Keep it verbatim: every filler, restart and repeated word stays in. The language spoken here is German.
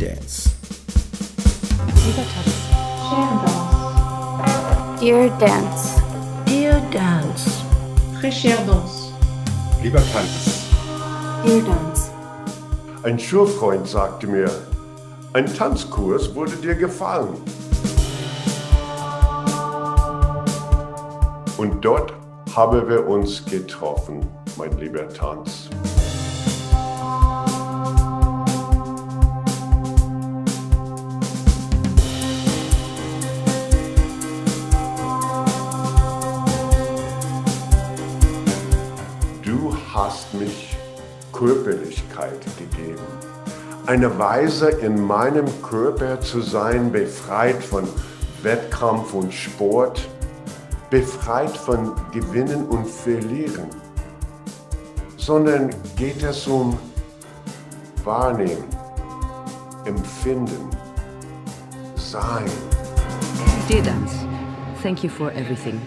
Dance. Lieber Tanz. Dear Dance. Dear Dance. Très cher Dance. Lieber Tanz. Dear Dance. Ein Schulfreund sagte mir, ein Tanzkurs würde dir gefallen. Und dort haben wir uns getroffen, mein lieber Tanz. Du hast mich Körperlichkeit gegeben. Eine Weise, in meinem Körper zu sein, befreit von Wettkampf und Sport, befreit von Gewinnen und Verlieren, sondern geht es um Wahrnehmen, Empfinden, Sein. Dear Dance, thank you for everything.